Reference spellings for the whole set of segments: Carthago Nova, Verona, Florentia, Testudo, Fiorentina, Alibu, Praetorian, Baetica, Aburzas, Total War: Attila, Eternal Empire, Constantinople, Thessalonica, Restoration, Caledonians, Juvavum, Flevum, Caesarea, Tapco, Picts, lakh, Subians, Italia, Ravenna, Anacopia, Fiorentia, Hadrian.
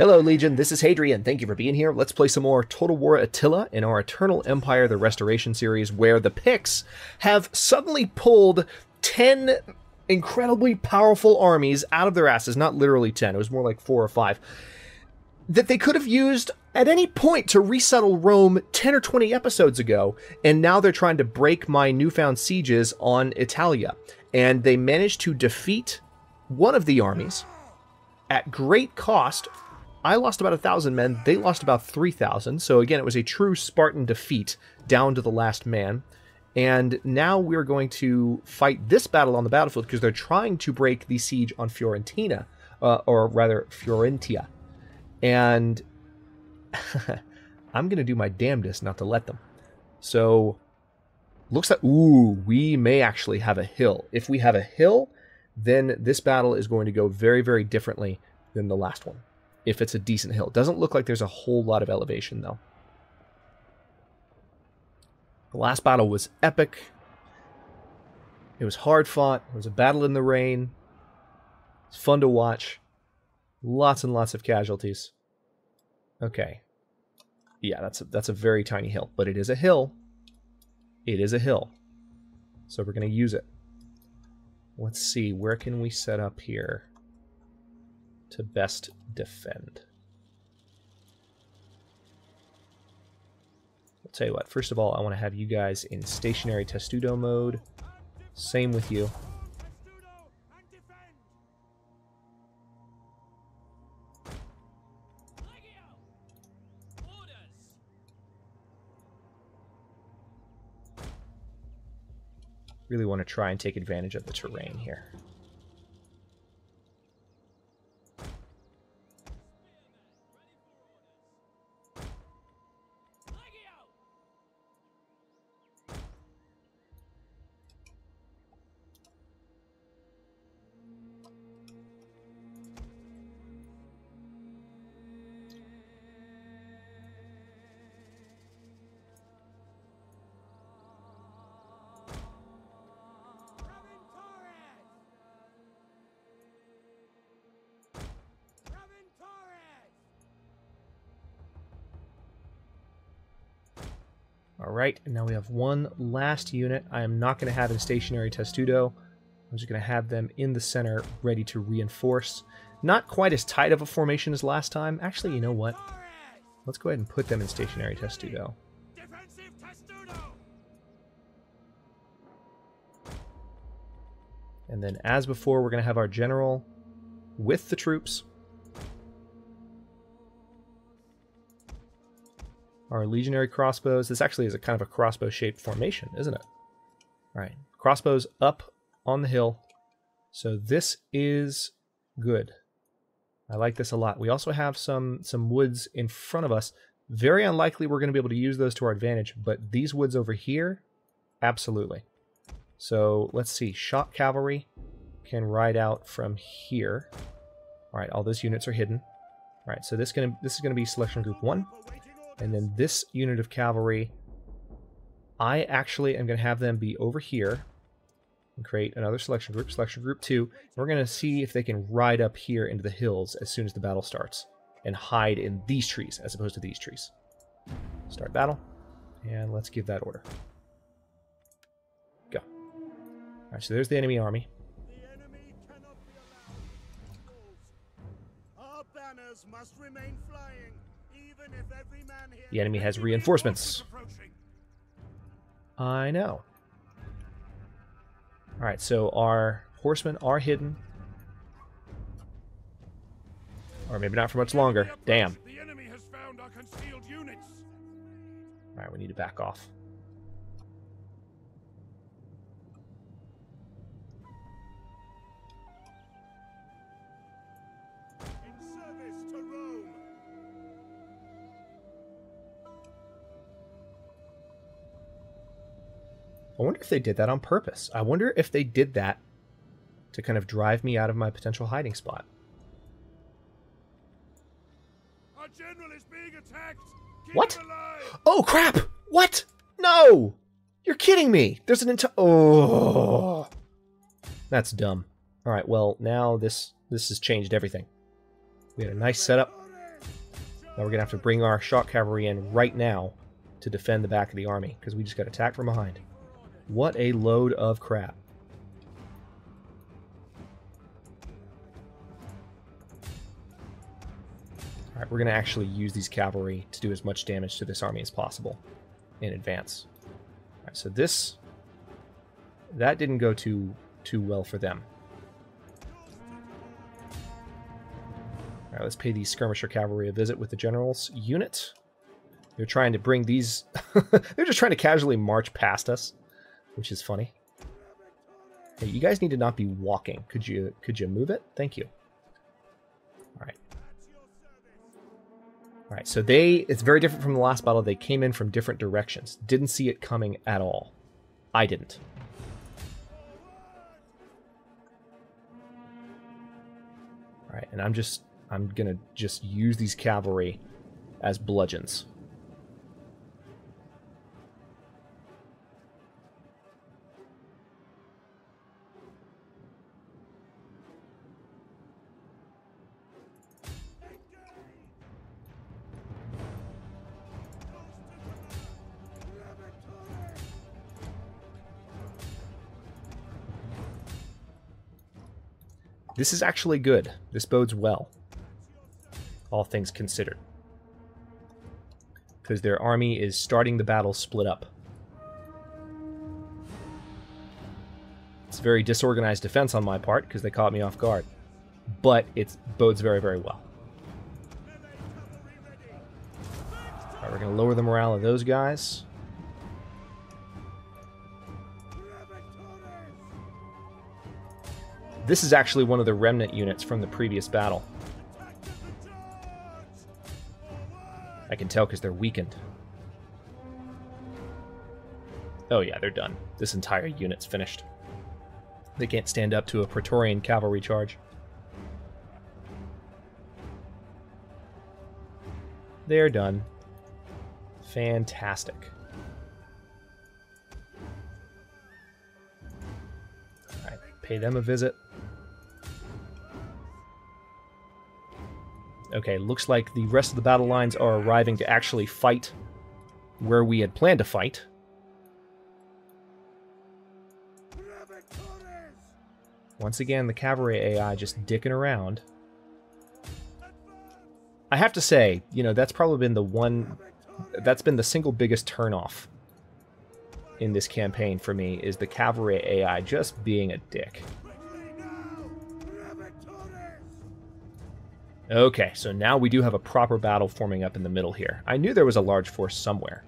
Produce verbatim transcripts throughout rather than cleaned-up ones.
Hello, Legion. This is Hadrian. Thank you for being here. Let's play some more Total War Attila in our Eternal Empire, the Restoration series, where the Picts have suddenly pulled ten incredibly powerful armies out of their asses. Not literally ten. It was more like four or five. That they could have used at any point to resettle Rome ten or twenty episodes ago. And now they're trying to break my newfound sieges on Italia. And they managed to defeat one of the armies at great cost. I lost about one thousand men. They lost about three thousand. So again, it was a true Spartan defeat down to the last man. And now we're going to fight this battle on the battlefield because they're trying to break the siege on Fiorentina, uh, or rather Florentia. And I'm going to do my damnedest not to let them. So looks like, ooh, we may actually have a hill. If we have a hill, then this battle is going to go very, very differently than the last one. If it's a decent hill. Doesn't look like there's a whole lot of elevation, though. The last battle was epic. It was hard fought. It was a battle in the rain. It's fun to watch. Lots and lots of casualties. Okay. Yeah, that's a, that's a very tiny hill. But it is a hill. It is a hill. So we're going to use it. Let's see. Where can we set up here to best defend? I'll tell you what, first of all, I want to have you guys in stationary Testudo mode. Same with you. Really want to try and take advantage of the terrain here. All right, and now we have one last unit. I am not going to have in stationary Testudo. I'm just going to have them in the center, ready to reinforce. Not quite as tight of a formation as last time. Actually, you know what? Let's go ahead and put them in stationary Testudo. And then, as before, we're going to have our general with the troops. Our legionary crossbows. This actually is a kind of a crossbow-shaped formation, isn't it? All right, crossbows up on the hill. So this is good. I like this a lot. We also have some some woods in front of us. Very unlikely we're going to be able to use those to our advantage, but these woods over here, absolutely. So let's see. Shock cavalry can ride out from here. All right, all those units are hidden. All right, so this gonna this is going to be selection group one. And then this unit of cavalry, I actually am going to have them be over here and create another selection group, selection group two. We're going to see if they can ride up here into the hills as soon as the battle starts and hide in these trees as opposed to these trees. Start battle, and let's give that order. Go. All right, so there's the enemy army. The enemy cannot be allowed. Our banners must remain flying. The enemy has reinforcements. I know. All right, so our horsemen are hidden. Or maybe not for much longer. Damn. All right, we need to back off. I wonder if they did that on purpose. I wonder if they did that to kind of drive me out of my potential hiding spot. Our general is being attacked. Keep what? Oh, crap! What? No! You're kidding me! There's an entire... Oh! That's dumb. All right, well, now this, this has changed everything. We had a nice setup. Now we're going to have to bring our shock cavalry in right now to defend the back of the army, because we just got attacked from behind. What a load of crap. Alright, we're going to actually use these cavalry to do as much damage to this army as possible in advance. Alright, so this... that didn't go too, too well for them. Alright, let's pay the skirmisher cavalry a visit with the general's unit. They're trying to bring these... they're just trying to casually march past us, which is funny. Hey, you guys need to not be walking. Could you, could you move it? Thank you. Alright. Alright, so they... it's very different from the last battle. They came in from different directions. Didn't see it coming at all. I didn't. Alright, and I'm just... I'm gonna just use these cavalry as bludgeons. This is actually good. This bodes well, all things considered. Because their army is starting the battle split up. It's very disorganized defense on my part, because they caught me off guard. But it bodes very, very well. Alright, we're going to lower the morale of those guys. This is actually one of the remnant units from the previous battle. I can tell because they're weakened. Oh yeah, they're done. This entire unit's finished. They can't stand up to a Praetorian cavalry charge. They're done. Fantastic. All right, pay them a visit. Okay, looks like the rest of the battle lines are arriving to actually fight where we had planned to fight. Once again, the cavalry A I just dicking around. I have to say, you know, that's probably been the one... that's been the single biggest turnoff in this campaign for me, is the cavalry A I just being a dick. Okay, so now we do have a proper battle forming up in the middle here. I knew there was a large force somewhere.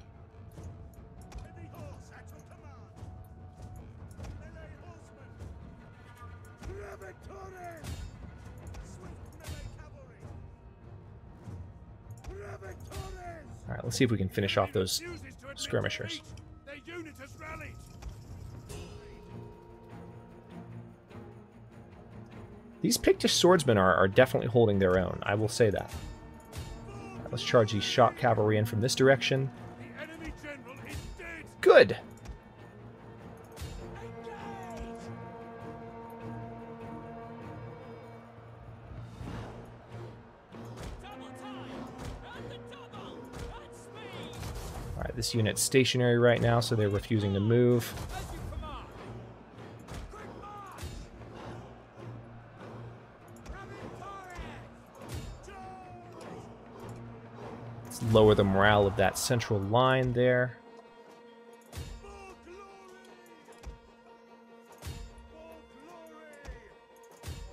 Alright, let's see if we can finish off those skirmishers. These Pictish swordsmen are, are definitely holding their own, I will say that. Right, let's charge these shock cavalry in from this direction. Good! Alright, this unit's stationary right now, so they're refusing to move. Lower the morale of that central line there.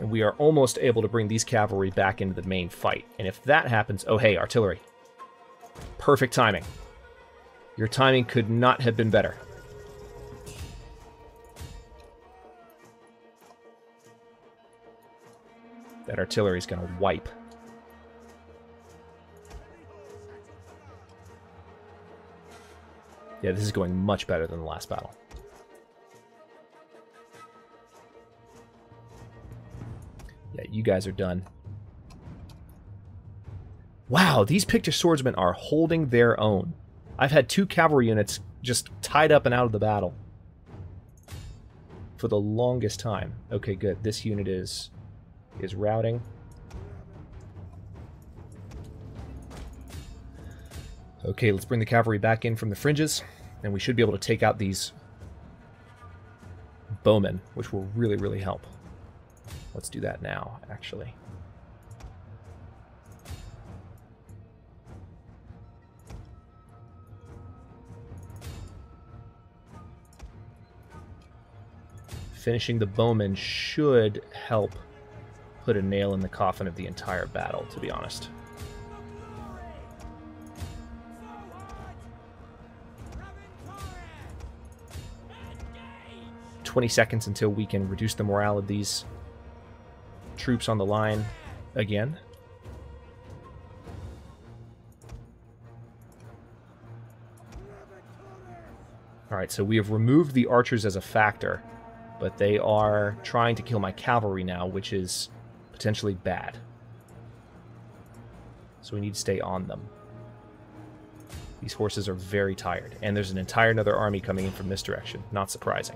And we are almost able to bring these cavalry back into the main fight. And if that happens... oh, hey, artillery. Perfect timing. Your timing could not have been better. That artillery is going to wipe. Yeah, this is going much better than the last battle. Yeah, you guys are done. Wow, these Pictish swordsmen are holding their own. I've had two cavalry units just tied up and out of the battle for the longest time. Okay, good. This unit is is routing. Okay, let's bring the cavalry back in from the fringes, and we should be able to take out these bowmen, which will really, really help. Let's do that now, actually. Finishing the bowmen should help put a nail in the coffin of the entire battle, to be honest. twenty seconds until we can reduce the morale of these troops on the line again. Alright, so we have removed the archers as a factor, but they are trying to kill my cavalry now, which is potentially bad. So we need to stay on them. These horses are very tired, and there's an entire another army coming in from this direction. Not surprising.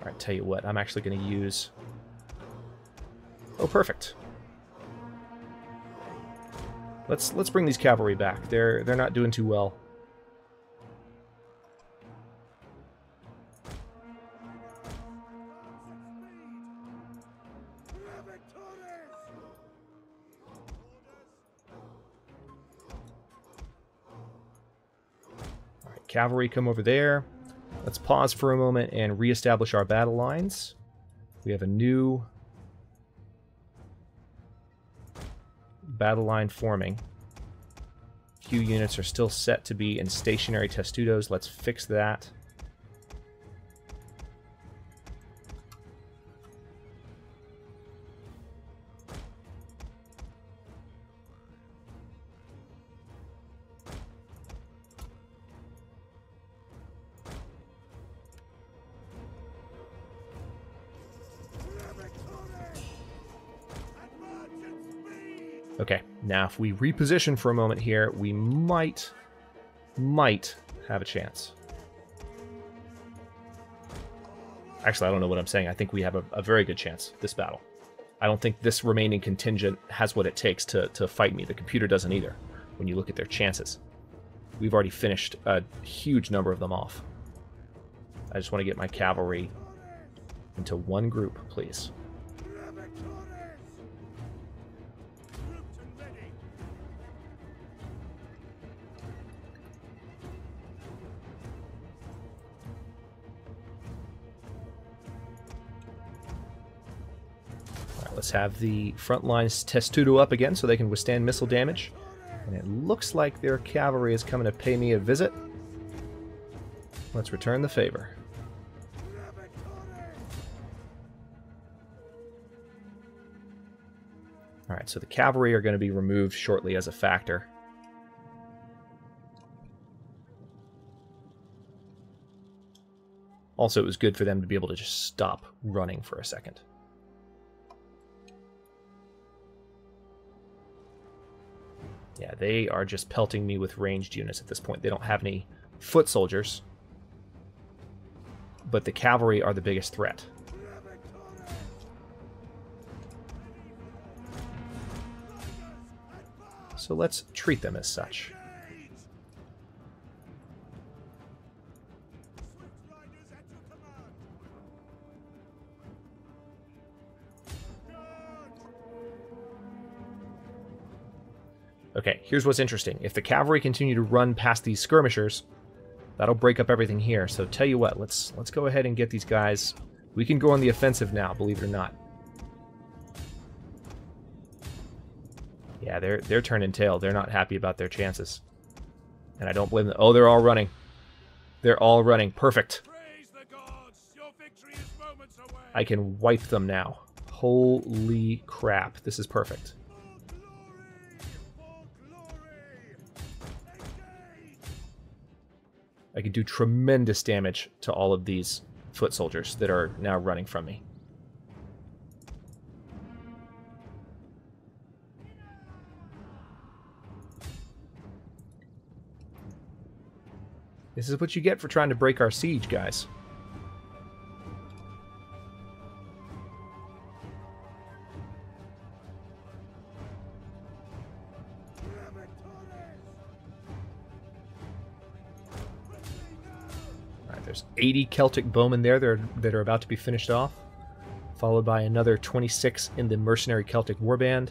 Alright, tell you what, I'm actually going to use... Oh, perfect. Let's let's bring these cavalry back. They're they're not doing too well. All right, cavalry, come over there. Let's pause for a moment and reestablish our battle lines. We have a new battle line forming. Q units are still set to be in stationary Testudos. Let's fix that. Okay, now if we reposition for a moment here, we might, might have a chance. Actually, I don't know what I'm saying. I think we have a, a very good chance, this battle. I don't think this remaining contingent has what it takes to, to fight me. The computer doesn't either, when you look at their chances. We've already finished a huge number of them off. I just want to get my cavalry into one group, please. Let's have the front lines Testudo up again so they can withstand missile damage. And it looks like their cavalry is coming to pay me a visit. Let's return the favor. Alright, so the cavalry are going to be removed shortly as a factor. Also, it was good for them to be able to just stop running for a second. Yeah, they are just pelting me with ranged units at this point. They don't have any foot soldiers, but the cavalry are the biggest threat. So let's treat them as such. Okay, here's what's interesting. If the cavalry continue to run past these skirmishers, that'll break up everything here. So tell you what, let's let's go ahead and get these guys. We can go on the offensive now, believe it or not. Yeah, they're they're turning tail. They're not happy about their chances. And I don't blame them. Oh, they're all running. They're all running. Perfect. Praise the gods. Your victory is moments away. I can wipe them now. Holy crap. This is perfect. I could do tremendous damage to all of these foot soldiers that are now running from me. This is what you get for trying to break our siege, guys. There's eighty Celtic bowmen there that are, that are about to be finished off, followed by another twenty-six in the mercenary Celtic warband.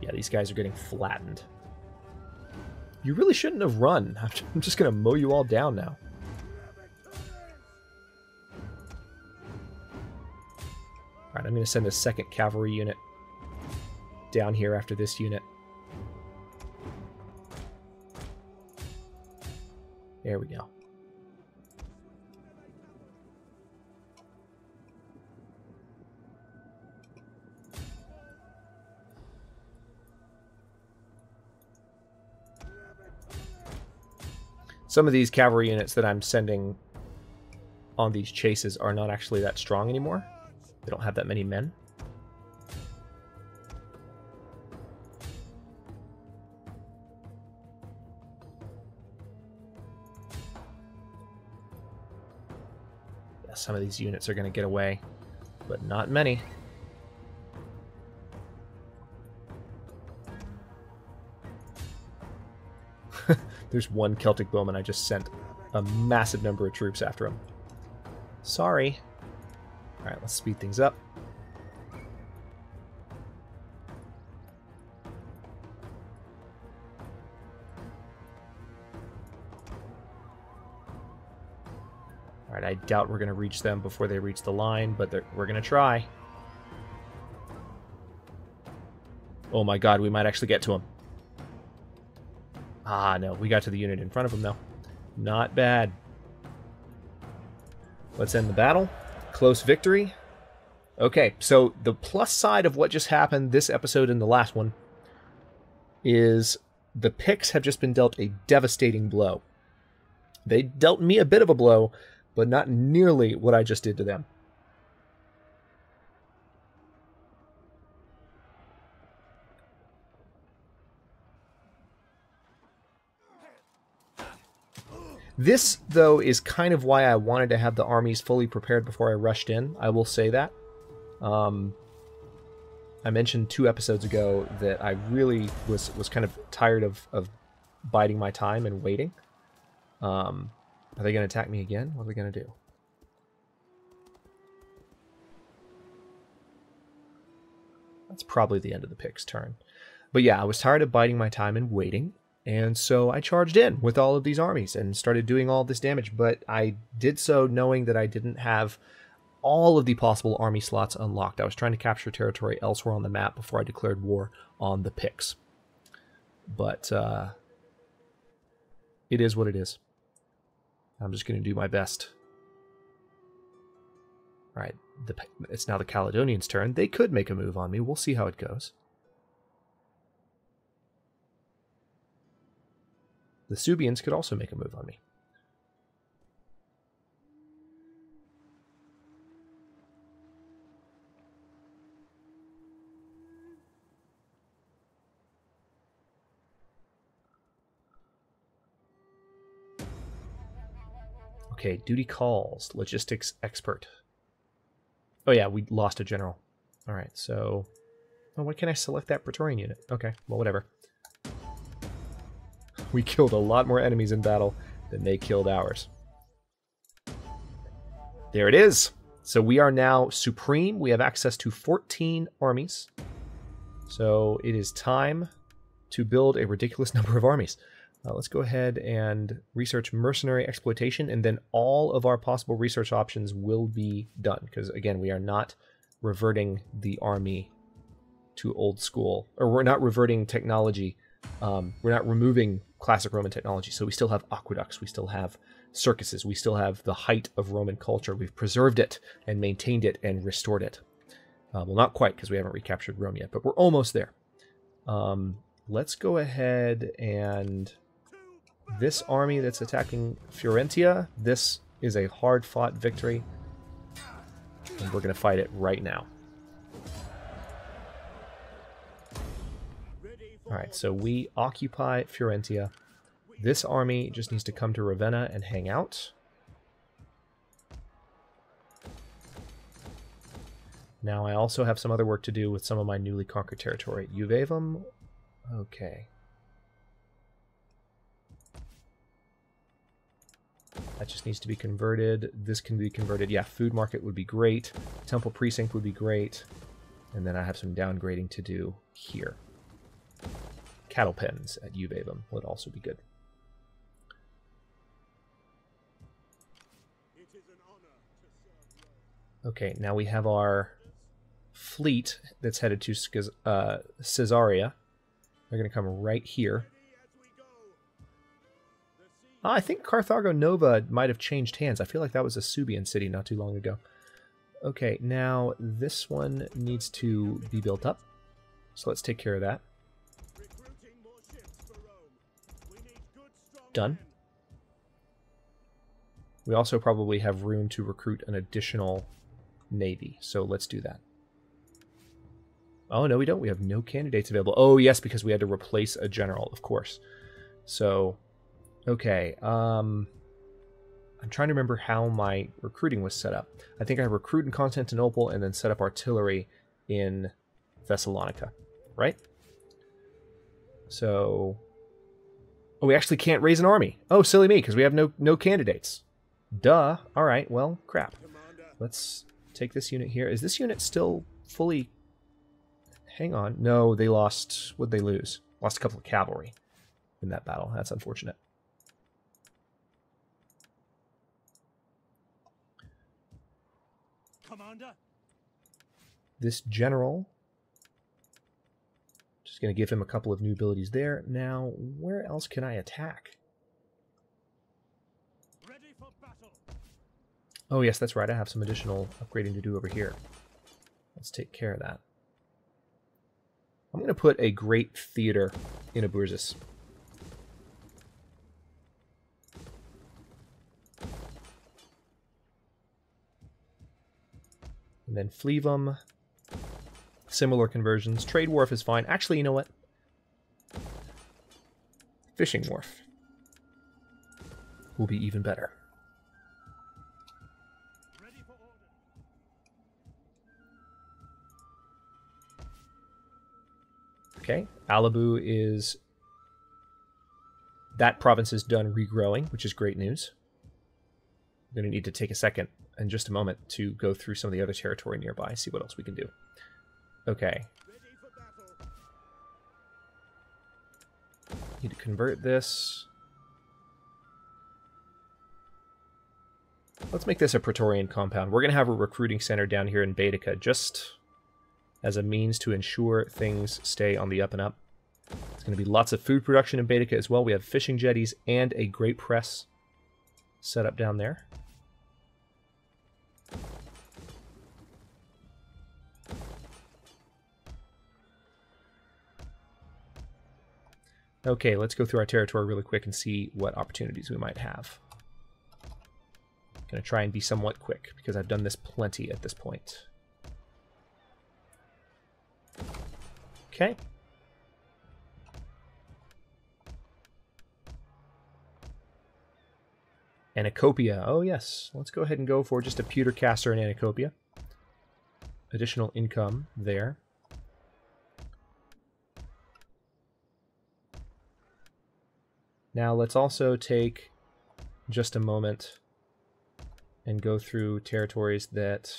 Yeah, these guys are getting flattened. You really shouldn't have run. I'm just going to mow you all down now. Alright, I'm going to send a second cavalry unit down here after this unit. There we go. Some of these cavalry units that I'm sending on these chases are not actually that strong anymore. They don't have that many men. Yeah, some of these units are going to get away, but not many. There's one Celtic bowman I just sent a massive number of troops after him. Sorry. Alright, let's speed things up. Alright, I doubt we're going to reach them before they reach the line, but we're going to try. Oh my god, we might actually get to them. Ah, no, we got to the unit in front of them, though. Not bad. Let's end the battle. Close victory. Okay, so the plus side of what just happened this episode and the last one is the Picts have just been dealt a devastating blow. They dealt me a bit of a blow, but not nearly what I just did to them. This, though, is kind of why I wanted to have the armies fully prepared before I rushed in. I will say that. Um, I mentioned two episodes ago that I really was, was kind of tired of, of biding my time and waiting. Um, are they going to attack me again? What are they going to do? That's probably the end of the Picts' turn. But yeah, I was tired of biding my time and waiting. And so I charged in with all of these armies and started doing all this damage, but I did so knowing that I didn't have all of the possible army slots unlocked. I was trying to capture territory elsewhere on the map before I declared war on the Picts. But uh, it is what it is. I'm just going to do my best. All right, the, it's now the Caledonians' turn. They could make a move on me. We'll see how it goes. The Subians could also make a move on me. Okay, duty calls. Logistics expert. Oh yeah, we lost a general. Alright, so... Oh, why can't I select that Praetorian unit? Okay, well, whatever. We killed a lot more enemies in battle than they killed ours. There it is. So we are now supreme. We have access to fourteen armies. So it is time to build a ridiculous number of armies. Uh, let's go ahead and research mercenary exploitation, and then all of our possible research options will be done. Because again, we are not reverting the army to old school, or we're not reverting technology. Um, we're not removing classic Roman technology, so we still have aqueducts, we still have circuses, we still have the height of Roman culture. We've preserved it and maintained it and restored it. Uh, well, not quite, because we haven't recaptured Rome yet, but we're almost there. Um, let's go ahead and... This army that's attacking Fiorentia, this is a hard-fought victory, and we're going to fight it right now. Alright, so we occupy Fiorentia. This army just needs to come to Ravenna and hang out. Now I also have some other work to do with some of my newly conquered territory. Juvavum? Okay. That just needs to be converted. This can be converted. Yeah, food market would be great. Temple precinct would be great. And then I have some downgrading to do here. Cattle pens at Juvavum would also be good. Okay, now we have our fleet that's headed to uh, Caesarea. They're going to come right here. Oh, I think Carthago Nova might have changed hands. I feel like that was a Subian city not too long ago. Okay, now this one needs to be built up. So let's take care of that. Done. We also probably have room to recruit an additional navy, so let's do that. Oh, no, we don't. We have no candidates available. Oh, yes, because we had to replace a general, of course. So, okay. Um, I'm trying to remember how my recruiting was set up. I think I recruit in Constantinople and then set up artillery in Thessalonica, right? So, oh, we actually can't raise an army. Oh, silly me, because we have no, no candidates. Duh. All right. Well, crap. Let's take this unit here. Is this unit still fully... Hang on. No, they lost... What'd they lose? Lost a couple of cavalry in that battle. That's unfortunate. Commander. This general... Just going to give him a couple of new abilities there. Now, where else can I attack? Oh, yes, that's right. I have some additional upgrading to do over here. Let's take care of that. I'm going to put a great theater in Aburzas. And then Flevum. Similar conversions. Trade wharf is fine. Actually, you know what? Fishing wharf will be even better. Okay, Alibu is... That province is done regrowing, which is great news. I'm going to need to take a second in just a moment to go through some of the other territory nearby, see what else we can do. Okay. Need to convert this. Let's make this a Praetorian compound. We're going to have a recruiting center down here in Baetica, just... as a means to ensure things stay on the up and up. It's going to be lots of food production in Baetica as well. We have fishing jetties and a great press set up down there. Okay, let's go through our territory really quick and see what opportunities we might have. I'm going to try and be somewhat quick because I've done this plenty at this point. Okay. Anacopia. Oh, yes. Let's go ahead and go for just a pewter caster in Anacopia. Additional income there. Now, let's also take just a moment and go through territories that...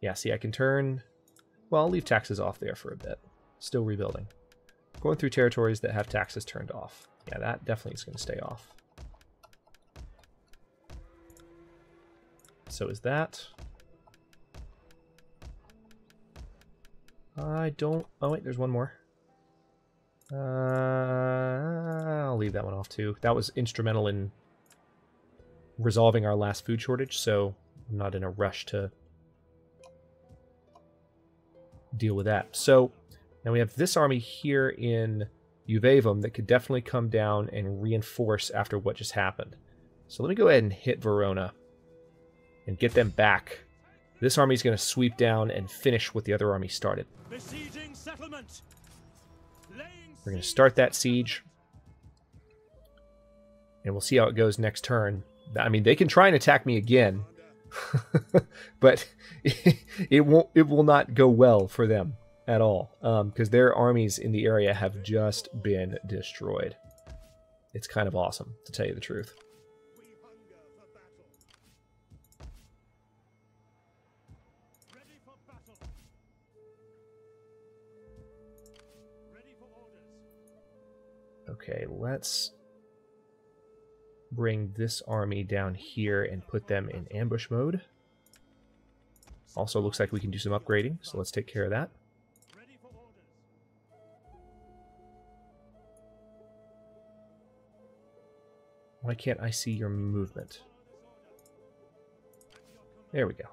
Yeah, see, I can turn... Well, I'll leave taxes off there for a bit. Still rebuilding. Going through territories that have taxes turned off. Yeah, that definitely is going to stay off. So is that. I don't... Oh, wait, there's one more. Uh, I'll leave that one off, too. That was instrumental in resolving our last food shortage, so I'm not in a rush to deal with that. So now we have this army here in Juvavum that could definitely come down and reinforce after what just happened. So let me go ahead and hit Verona and get them back. This army is going to sweep down and finish what the other army started. Besieging settlement. We're going to start that siege and we'll see how it goes next turn. I mean, they can try and attack me again. But it won't. It will not go well for them at all, because um, their armies in the area have just been destroyed. It's kind of awesome, to tell you the truth. Okay, let's bring this army down here and put them in ambush mode. Also looks like we can do some upgrading, so let's take care of that. Why can't I see your movement? There we go.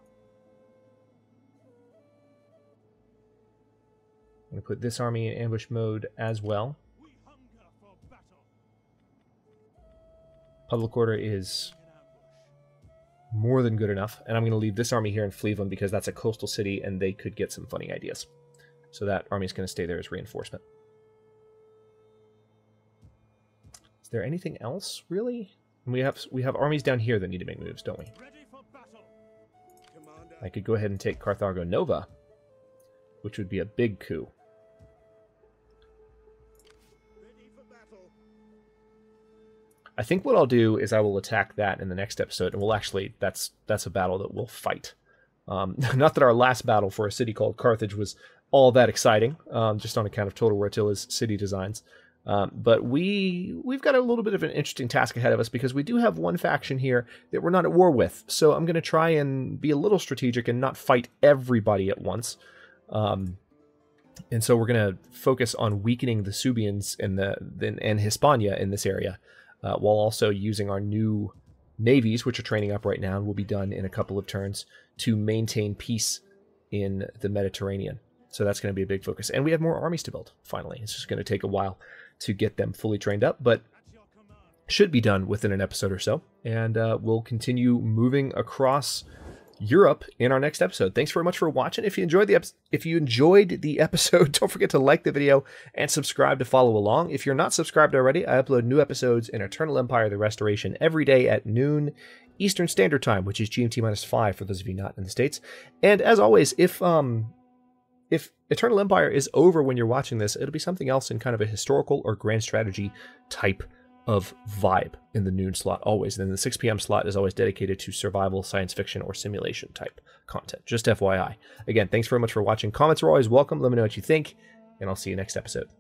I'm going to put this army in ambush mode as well. Public order is more than good enough, and I'm going to leave this army here in Flevum because that's a coastal city and they could get some funny ideas. So that army is going to stay there as reinforcement. Is there anything else, really? And we have we have armies down here that need to make moves, don't we? I could go ahead and take Carthago Nova, which would be a big coup. I think what I'll do is I will attack that in the next episode, and we'll actually, that's that's a battle that we'll fight. Um, not that our last battle for a city called Carthage was all that exciting, um, just on account of Total War Attila's city designs. Um, but we, we've got a little bit of an interesting task ahead of us because we do have one faction here that we're not at war with. So I'm going to try and be a little strategic and not fight everybody at once. Um, and so we're going to focus on weakening the Subians and, the, and, and Hispania in this area. Uh, while also using our new navies, which are training up right now and will be done in a couple of turns, to maintain peace in the Mediterranean. So that's going to be a big focus. And we have more armies to build, finally. It's just going to take a while to get them fully trained up, but should be done within an episode or so. And uh, we'll continue moving across Europe in our next episode. Thanks very much for watching. If you enjoyed the ep if you enjoyed the episode, don't forget to like the video and subscribe to follow along. If you're not subscribed already, I upload new episodes in Eternal Empire: The Restoration every day at noon Eastern Standard Time, which is G M T minus five for those of you not in the States. And as always, if um if Eternal Empire is over when you're watching this, it'll be something else in kind of a historical or grand strategy type of vibe in the noon slot always. And then the six p m slot is always dedicated to survival, science fiction, or simulation type content. Just F Y I. Again, thanks very much for watching. Comments are always welcome. Let me know what you think, and I'll see you next episode.